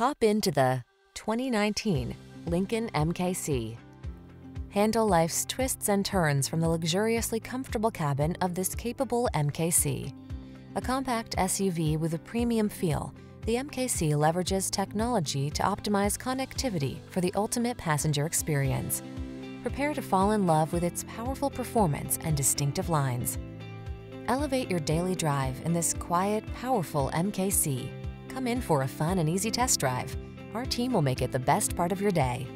Hop into the 2019 Lincoln MKC. Handle life's twists and turns from the luxuriously comfortable cabin of this capable MKC. A compact SUV with a premium feel, the MKC leverages technology to optimize connectivity for the ultimate passenger experience. Prepare to fall in love with its powerful performance and distinctive lines. Elevate your daily drive in this quiet, powerful MKC. Come in for a fun and easy test drive. Our team will make it the best part of your day.